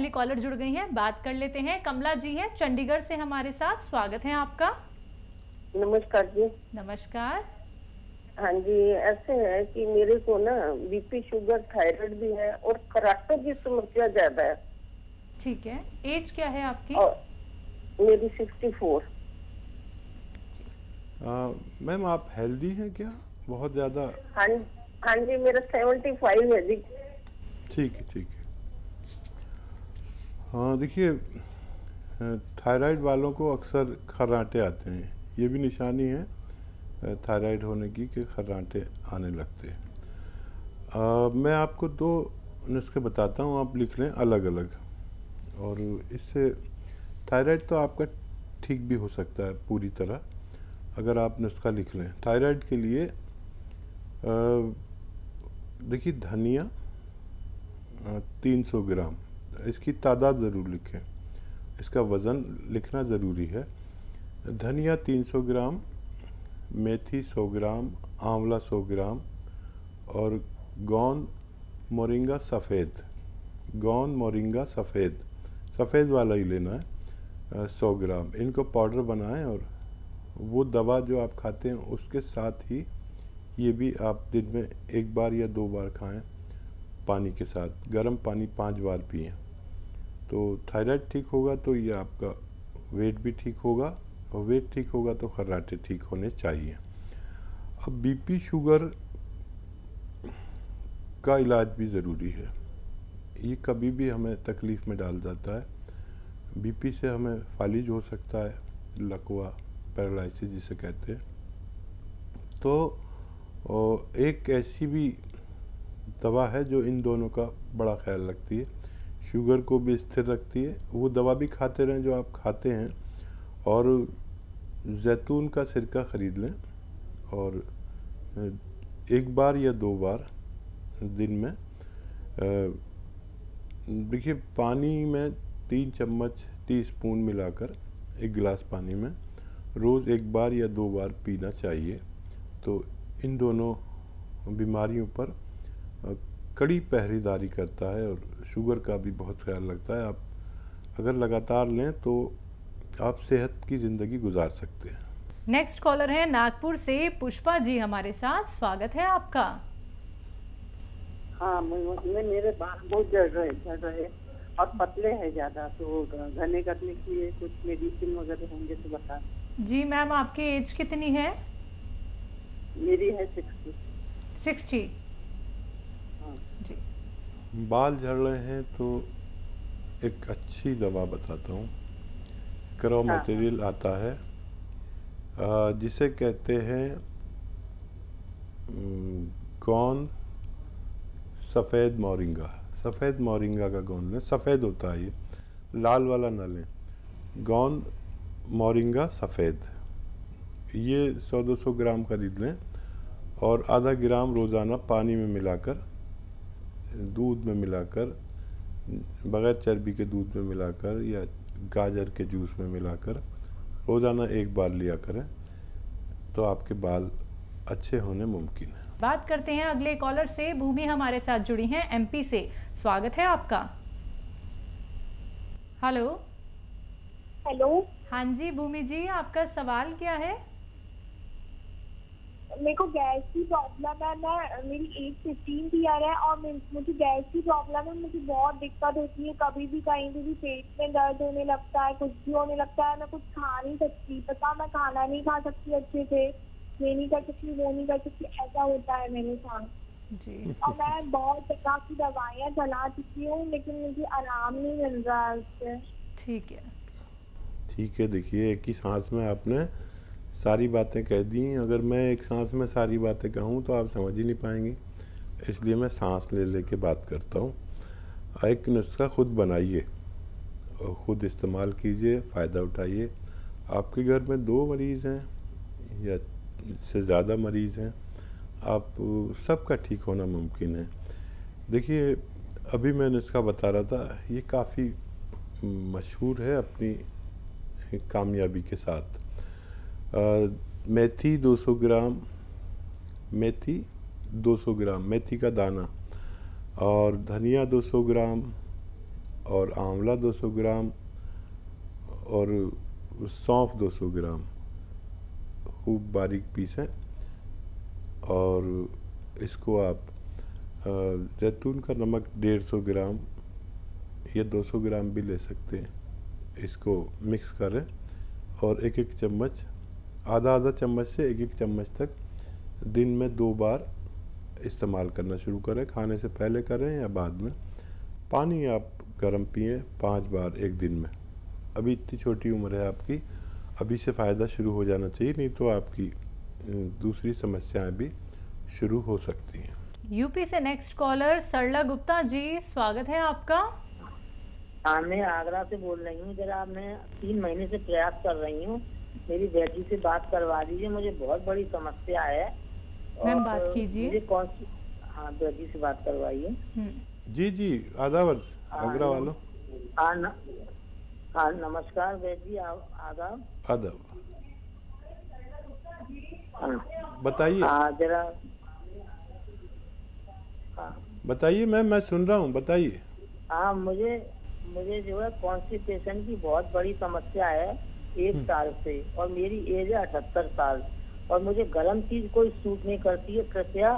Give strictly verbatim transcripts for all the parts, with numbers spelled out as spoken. पहली कॉलर जुड़ गई हैं, बात कर लेते हैं। कमला जी हैं चंडीगढ़ से हमारे साथ, स्वागत है आपका। नमस्कार जी। नमस्कार। हाँ जी, ऐसे है कि मेरे को ना बीपी, शुगर, थायराइड भी है और कराटे की समस्या ज्यादा है। ठीक है, एज क्या है आपकी? मेरी सिक्सटी फोर। मैम आप हेल्दी हैं क्या? बहुत ज्यादा। हाँ, हाँ जी, मेरा सेवेंटी फाइव है जी। ठीक है, ठीक है। हाँ देखिए, थायराइड वालों को अक्सर खर्राटे आते हैं, ये भी निशानी है थायराइड होने की कि खर्राटे आने लगते हैं। आ, मैं आपको दो नुस्खे बताता हूँ, आप लिख लें अलग अलग, और इससे थायराइड तो आपका ठीक भी हो सकता है पूरी तरह अगर आप नुस्खा लिख लें। थायराइड के लिए देखिए धनिया तीन सौ ग्राम, इसकी तादाद ज़रूर लिखें, इसका वज़न लिखना ज़रूरी है। धनिया तीन सौ ग्राम, मेथी सौ ग्राम, आंवला सौ ग्राम और गोंद मोरिंगा सफ़ेद, गोंद मोरिंगा सफ़ेद, सफ़ेद वाला ही लेना है, सौ ग्राम। इनको पाउडर बनाएं और वो दवा जो आप खाते हैं उसके साथ ही ये भी आप दिन में एक बार या दो बार खाएं, पानी के साथ। गर्म पानी पाँच बार पिएं तो थायराइड ठीक होगा, तो ये आपका वेट भी ठीक होगा, और वेट ठीक होगा तो खर्राटे ठीक होने चाहिए। अब बीपी शुगर का इलाज भी ज़रूरी है, ये कभी भी हमें तकलीफ़ में डाल जाता है। बीपी से हमें फालिज हो सकता है, लकवा, पैरालिसिस जिसे कहते हैं। तो एक ऐसी भी दवा है जो इन दोनों का बड़ा ख्याल रखती है, शुगर को भी स्थिर रखती है। वो दवा भी खाते रहें जो आप खाते हैं, और जैतून का सिरका ख़रीद लें और एक बार या दो बार दिन में, देखिए पानी में तीन चम्मच टी स्पून मिलाकर एक गिलास पानी में रोज़ एक बार या दो बार पीना चाहिए। तो इन दोनों बीमारियों पर कड़ी पहरेदारी करता है, और शुगर का भी बहुत ख्याल रखता है। आप अगर लगातार लें तो आप सेहत की ज़िंदगी गुजार सकते हैं। नेक्स्ट कॉलर है नागपुर से पुष्पा जी हमारे साथ, स्वागत है आपका। हाँ, मैं मेरे बाल बहुत झड़ रहे झड़ रहे और पतले हैं ज़्यादा, तो घने करने के लिए कुछ मेडिसिन वगैरह होंगे तो बता जी। मैम आपकी एज कितनी है? मेरी है सिक्सटी। सिक्सटी हाँ। जी, बाल झड़ रहे हैं तो एक अच्छी दवा बताता हूँ, रॉ मटेरियल आता है जिसे कहते हैं गोंद सफ़ेद मोरिंगा, सफ़ेद मोरिंगा का गोंद लें, सफ़ेद होता है ये, लाल वाला ना लें, गोंद मोरिंगा सफ़ेद। ये सौ दो सौ ग्राम खरीद लें और आधा ग्राम रोज़ाना पानी में मिलाकर, दूध में मिलाकर, बग़ैर चर्बी के दूध में मिलाकर या गाजर के जूस में मिलाकर रोज़ाना एक बार लिया करें, तो आपके बाल अच्छे होने मुमकिन है। बात करते हैं अगले कॉलर से, भूमि हमारे साथ जुड़ी हैं एमपी से, स्वागत है आपका। हेलो। हेलो। हाँ जी भूमि जी, आपका सवाल क्या है? मेरे को गैस की प्रॉब्लम है, मैं मेरी एज फिफ्टीन ईयर है और मुझे गैस की प्रॉब्लम है, मुझे बहुत दिक्कत होती है, कभी भी कहीं भी पेट में दर्द होने लगता है, कुछ भी होने लगता है, मैं कुछ खा नहीं सकती, पता मैं खाना नहीं खा सकती अच्छे से, ये नहीं कर सकती, वो नहीं कर सकती, ऐसा होता है मेरे साथ जी। और मैं बहुत प्रकार की दवाइयाँ चला चुकी हूँ लेकिन मुझे आराम नहीं मिल रहा है उससे। ठीक है, ठीक है। देखिए एक ही सांस में आपने सारी बातें कह दी, अगर मैं एक सांस में सारी बातें कहूँ तो आप समझ ही नहीं पाएंगी, इसलिए मैं सांस ले ले के बात करता हूँ। एक नुस्खा ख़ुद बनाइए और ख़ुद इस्तेमाल कीजिए, फ़ायदा उठाइए। आपके घर में दो मरीज़ हैं या इससे ज़्यादा मरीज़ हैं, आप सबका ठीक होना मुमकिन है। देखिए अभी मैं नुस्खा बता रहा था, ये काफ़ी मशहूर है अपनी कामयाबी के साथ। Uh, मेथी दो सौ ग्राम, मेथी दो सौ ग्राम, मेथी का दाना, और धनिया दो सौ ग्राम, और आंवला दो सौ ग्राम और सौंफ दो सौ ग्राम खूब बारीक पीसें और इसको आप जैतून का नमक डेढ़ सौ ग्राम या दो सौ ग्राम भी ले सकते हैं। इसको मिक्स करें और एक एक चम्मच आधा आधा चम्मच से एक एक चम्मच तक दिन में दो बार इस्तेमाल करना शुरू करें। खाने से पहले करें या बाद में। पानी आप गर्म पिए पाँच बार एक दिन में। अभी इतनी छोटी उम्र है आपकी, अभी से फ़ायदा शुरू हो जाना चाहिए, नहीं तो आपकी दूसरी समस्याएं भी शुरू हो सकती हैं। यूपी से नेक्स्ट कॉलर सरला गुप्ता जी, स्वागत है आपका। हाँ, मैं आगरा से बोल रही हूँ। जरा मैं तीन महीने से प्रयास कर रही हूँ, मेरी बेटी से बात करवा दीजिए, मुझे बहुत बड़ी समस्या है। मैम बात कीजिए। कौन सी? हाँ, बेटी से बात करवाइए। जी जी, आधा वर्ष आगरा वालों। हाँ हाँ, नमस्कार बेटी, आदाब आदाब। बताइए। हाँ जरा बताइए मैम, मैं सुन रहा हूँ, बताइए। हाँ, मुझे मुझे जो है कॉन्स्टिपेशन की बहुत बड़ी समस्या है एक साल से, और मेरी एज है अठहत्तर साल और मुझे गर्म चीज कोई सूट नहीं करती है। कृपया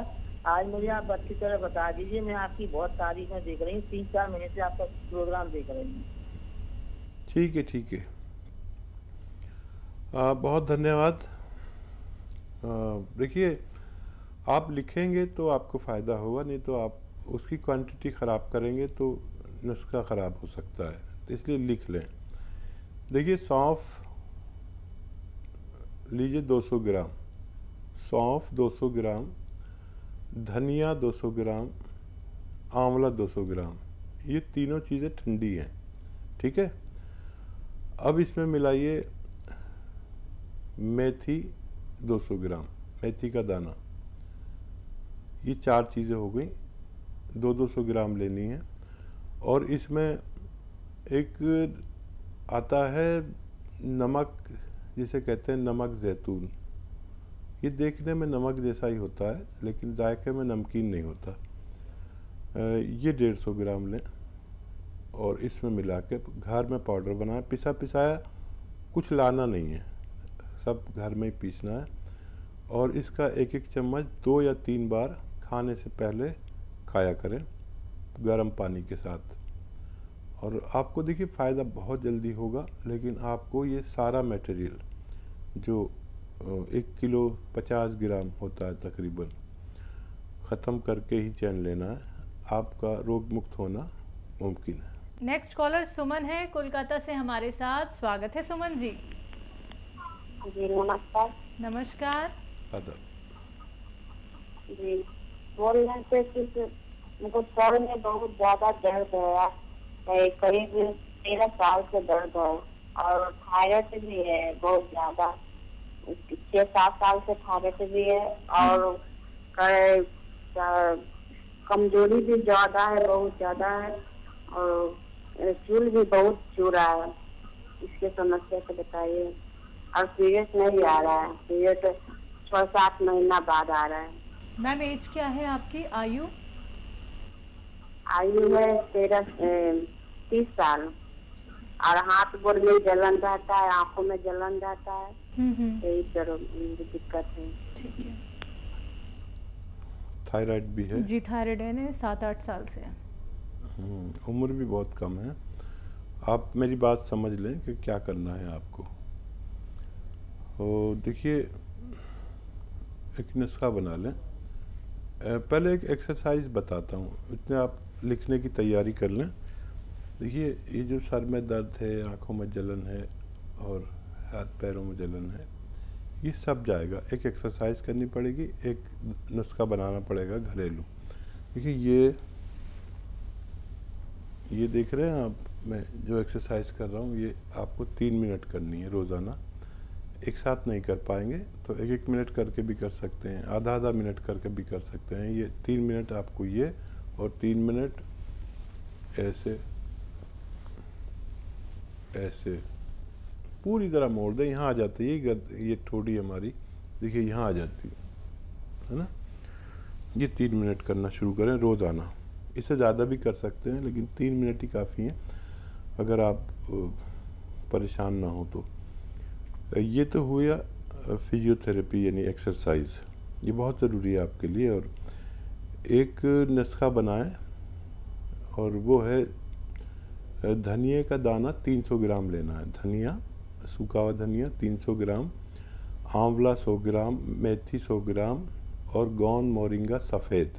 आज मुझे आप अच्छी तरह बता दीजिए। मैं आपकी बहुत तारीफ में देख रही हूँ, तीन चार महीने से आपका प्रोग्राम देख रही हूँ। ठीक है ठीक है, आ, बहुत धन्यवाद। देखिए, आप लिखेंगे तो आपको फ़ायदा होगा, नहीं तो आप उसकी क्वांटिटी ख़राब करेंगे तो नुस्खा ख़राब हो सकता है, तो इसलिए लिख लें। देखिए, सौंफ लीजिए दो सौ ग्राम, सौंफ दो सौ ग्राम, धनिया दो सौ ग्राम, आंवला दो सौ ग्राम, ये तीनों चीज़ें ठंडी हैं, ठीक है। अब इसमें मिलाइए मेथी दो सौ ग्राम, मेथी का दाना। ये चार चीज़ें हो गई, दो दो सौ ग्राम लेनी है। और इसमें एक आता है नमक, जिसे कहते हैं नमक जैतून। ये देखने में नमक जैसा ही होता है, लेकिन जायके में नमकीन नहीं होता। ये डेढ़ सौ ग्राम लें और इसमें मिला के घर में पाउडर बनाएं। पिसा पिसाया कुछ लाना नहीं है, सब घर में ही पीसना है। और इसका एक एक चम्मच दो या तीन बार खाने से पहले खाया करें गर्म पानी के साथ। और आपको देखिए फ़ायदा बहुत जल्दी होगा। लेकिन आपको ये सारा मटेरियल जो एक किलो पचास ग्राम होता है तकरीबन, ख़त्म करके ही चैन लेना है, आपका रोग मुक्त होना मुमकिन है। नेक्स्ट कॉलर सुमन है कोलकाता से हमारे साथ, स्वागत है सुमन जी। जी नमस्कार। नमस्कार। जी, बोलने से मुझको सर में बहुत ज्यादा दर्द है, करीब तेरह साल से दर्द है और थायराइड भी है बहुत ज्यादा, छह सात साल से थायराइड भी है और कमजोरी भी ज्यादा है, बहुत ज्यादा है और चूल भी बहुत चूरा है। इसके समस्या से बताइए। और पीरियड नहीं आ रहा है, पीरियड छः सात महीना बाद आ रहा है। मैम एज क्या है आपकी? आयु आयु है तेरह तीस साल। और हाथ गोड़ में जलन रहता है, आंखों में जलन रहता है, यही जरूर दिक्कत है। ठीक है, थायराइड भी है जी, थायराइड है ना, सात आठ साल से है। उम्र भी बहुत कम है। आप मेरी बात समझ लें कि क्या करना है आपको। तो देखिए, एक नुस्खा बना लें। पहले एक एक्सरसाइज बताता हूँ, इतने आप लिखने की तैयारी कर लें। देखिए, ये जो सर में दर्द है, आँखों में जलन है और हाथ पैरों में जलन है, ये सब जाएगा। एक एक्सरसाइज करनी पड़ेगी, एक नुस्खा बनाना पड़ेगा घरेलू। देखिए, ये ये देख रहे हैं आप, मैं जो एक्सरसाइज कर रहा हूँ ये आपको तीन मिनट करनी है रोज़ाना। एक साथ नहीं कर पाएंगे तो एक एक मिनट करके भी कर सकते हैं, आधा आधा मिनट करके भी कर सकते हैं। ये तीन मिनट आपको ये, और तीन मिनट ऐसे ऐसे पूरी तरह मोड़ दें। यहाँ आ जाती है ये ये ठोड़ी हमारी, देखिए यहाँ आ जाती है ना। ये तीन मिनट करना शुरू करें रोज़ाना। इससे ज़्यादा भी कर सकते हैं, लेकिन तीन मिनट ही काफ़ी हैं अगर आप परेशान ना हो तो। ये तो हुआ फिजियोथेरेपी यानी एक्सरसाइज, ये बहुत ज़रूरी है आपके लिए। और एक नुस्खा बनाएं और वो है धनिया का दाना तीन सौ ग्राम लेना है, धनिया सूखा हुआ धनिया तीन सौ ग्राम, आंवला सौ ग्राम, मेथी सौ ग्राम और गोंद मोरिंगा सफ़ेद,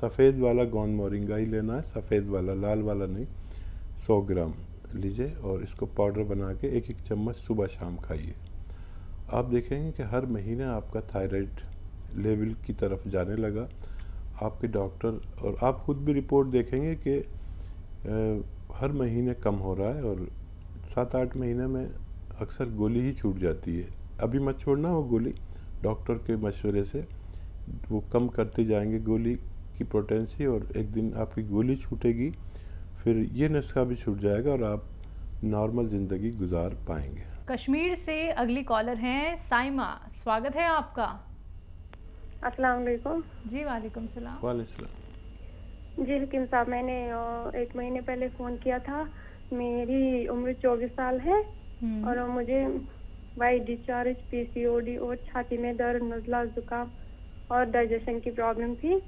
सफ़ेद वाला गोंद मोरिंगा ही लेना है, सफ़ेद वाला, लाल वाला नहीं, सौ ग्राम लीजिए और इसको पाउडर बना के एक एक चम्मच सुबह शाम खाइए। आप देखेंगे कि हर महीने आपका थायराइड लेवल की तरफ जाने लगा। आपके डॉक्टर और आप खुद भी रिपोर्ट देखेंगे कि हर महीने कम हो रहा है और सात आठ महीने में अक्सर गोली ही छूट जाती है। अभी मत छोड़ना वो गोली, डॉक्टर के मशवरे से वो कम करते जाएंगे गोली की पोटेंसी और एक दिन आपकी गोली छूटेगी, फिर ये नुस्खा भी छूट जाएगा और आप नॉर्मल ज़िंदगी गुजार पाएंगे। कश्मीर से अगली कॉलर हैं साइमा, स्वागत है आपका। अस्सलाम वालेकुम। जी वालेकुम सलाम। वालेकुम सलाम। जी हकीम साहब, मैंने एक महीने पहले फ़ोन किया था। मेरी उम्र चौबीस साल है और मुझे वाई डिस्चार्ज, पीसीओडी और छाती में दर्द, नज़ला, जुकाम और डाइजेशन की प्रॉब्लम थी।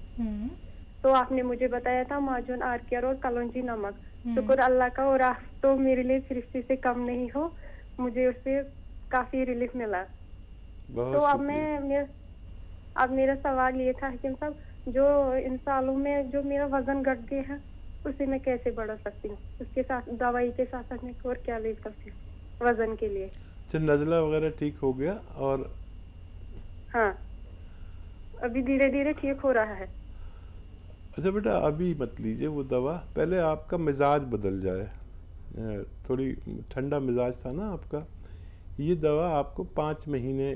तो आपने मुझे बताया था माजून आर्क और कलौंजी नमक, शुक्र अल्लाह का और आप तो मेरे लिए फिफ्टी से कम नहीं हो, मुझे उससे काफी रिलीफ मिला। तो अब मैं अब मेरा सवाल ये था हकीम साहब, जो इन सालों में जो मेरा वजन घट गया है उसे मैं कैसे बढ़ा सकती हूँ, उसके साथ दवाई के साथ साथ मैं और क्या ले सकती हूँ वजन के लिए? नजला वगैरह ठीक हो गया? और हाँ अभी धीरे धीरे ठीक हो रहा है। अच्छा बेटा, अभी मत लीजिए वो दवा, पहले आपका मिजाज बदल जाए। थोड़ी ठंडा मिजाज था ना आपका, ये दवा आपको पाँच महीने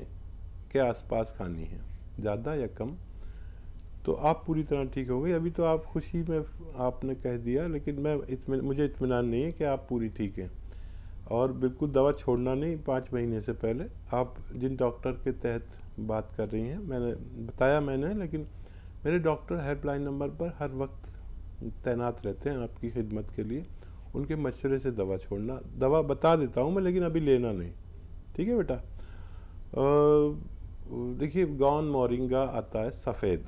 के आसपास खानी है, ज़्यादा या कम। तो आप पूरी तरह ठीक हो गई, अभी तो आप खुशी में आपने कह दिया, लेकिन मैं इतम मुझे इत्मीनान नहीं है कि आप पूरी ठीक हैं। और बिल्कुल दवा छोड़ना नहीं, पाँच महीने से पहले आप जिन डॉक्टर के तहत बात कर रही हैं, मैंने बताया मैंने, लेकिन मेरे डॉक्टर हेल्पलाइन नंबर पर हर वक्त तैनात रहते हैं आपकी खिदमत के लिए, उनके मशवरे से दवा छोड़ना, दवा बता देता हूँ मैं, लेकिन अभी लेना नहीं, ठीक है बेटा। देखिए गोंद मोरिंगा आता है सफ़ेद,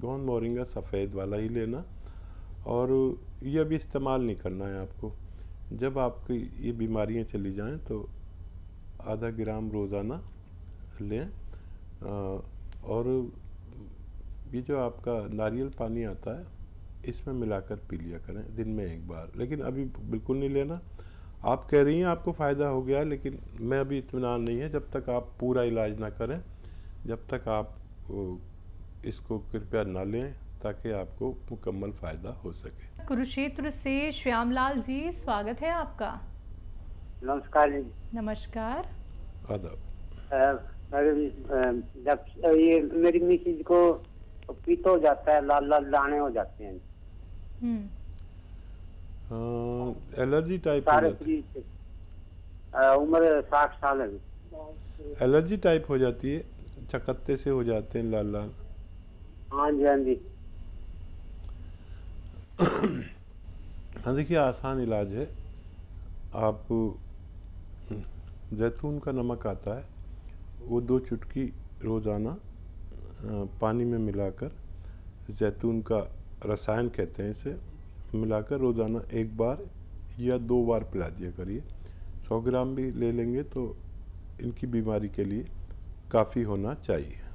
गोंद मोरिंगा सफ़ेद वाला ही लेना और ये अभी इस्तेमाल नहीं करना है आपको। जब आपकी ये बीमारियां चली जाएं तो आधा ग्राम रोज़ाना लें। और ये जो आपका नारियल पानी आता है इसमें मिलाकर पी लिया करें दिन में एक बार, लेकिन अभी बिल्कुल नहीं लेना। आप कह रही हैं आपको फ़ायदा हो गया, लेकिन मैं अभी इत्मीनान नहीं है जब तक आप पूरा इलाज ना करें, जब तक आप इसको कृपया ना लें ताकि आपको मुकम्मल फ़ायदा हो सके। कुरुक्षेत्र से श्याम लाल जी, स्वागत है आपका। नमस्कार जी। नमस्कार। जब ये मेरी मिसेज को पीत हो जाता है, लाल लाल दाने हो जाते हैं, एलर्जी टाइप हो जाती है। उम्र साठ साल है, एलर्जी टाइप हो जाती है, चकत्ते से हो जाते हैं लाल लाल। हाँ जी हाँ जी हाँ। देखिए आसान इलाज है, आप जैतून का नमक आता है वो दो चुटकी रोज़ाना पानी में मिलाकर, जैतून का रसायन कहते हैं इसे, मिलाकर रोज़ाना एक बार या दो बार पिला दिया करिए। सौ ग्राम भी ले लेंगे तो इनकी बीमारी के लिए काफ़ी होना चाहिए।